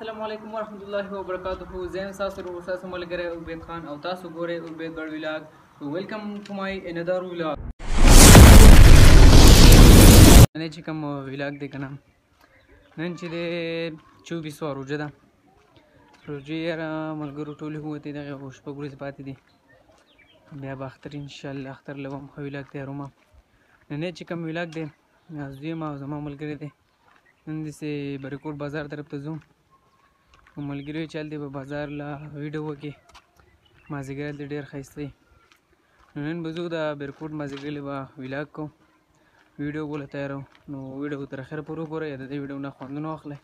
السلام علیکم ورحمۃ اللہ وبرکاتہ زیم ساسر ورساس ملګری عبید خان او تاسو ګورئ عبید ګړ ویلاګ ویلکم ټو مای انادر ویلاګ نن چې کوم ویلاګ دې کنه نن چې دې 24 ورځې ده روزې را ملګرو ټول هوته دغه شپه ګورې پاتې دي بیا باختر ان شاء الله اختر لوم خو ویلاګ ته روما نن چې کوم ویلاګ دې نازې ما زمو ملګری دې نن دې بریکور بازار طرف ته ځو ملګری چل دی په بازار لا ویډیو کې مازیګر دې ډیر خایسته نن بزو دا بریکور مازیګر له ویلاګ کو ویډیو بوله تیارو نو ویډیو تر اخر پورې وګورئ دا ویډیو نه خوندونه واخلې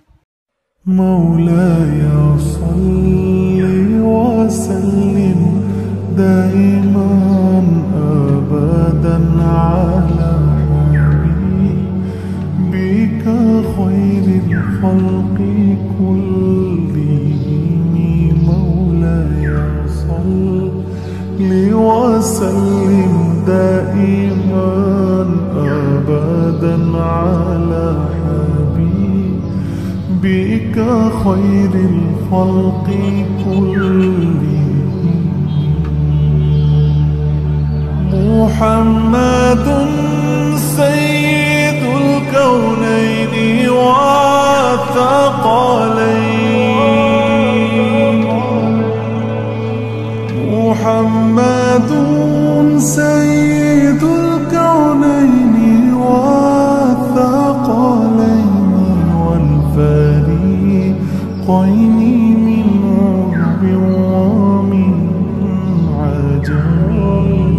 مولاي صلی وسلم دائما ابدا على حبيبك خير الخلق كل وسلم دائما أبدا على حبيبك خير الخلق كلهم محمد سيد الكونين والثقلين محمد سيد الكونين والثقلين والفريقين من عرب ومن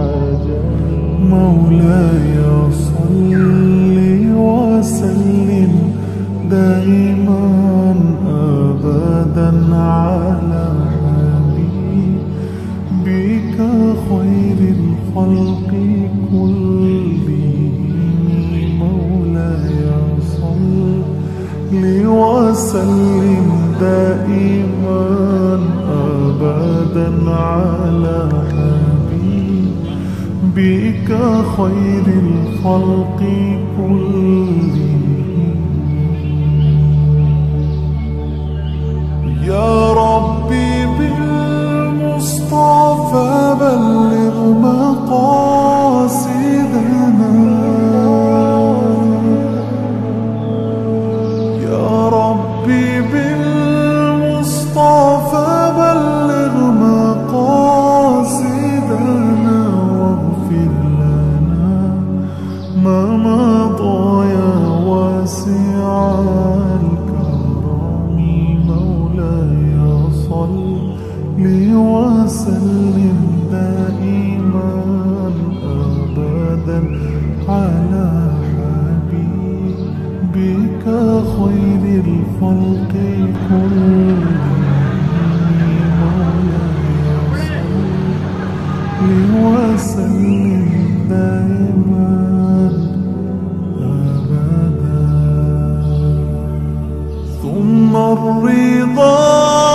عجم مولاي صل وسلم دائما أبدا على بك خير الخلق كلهم مولاي صل وسلم دائما أبدا على حبيبك خير الخلق كلهم يا ربي بالمصطفى بلغ مقاصدنا يا ربي بالمصطفى بلغ مقاصدنا واغفر لنا ما مضى يا واسع الكرم مولاي صل وسلم دائما أبدا على حبيبك خير الخلق كلهم مولاي صل وسلم دائما أبدا ثم الرضا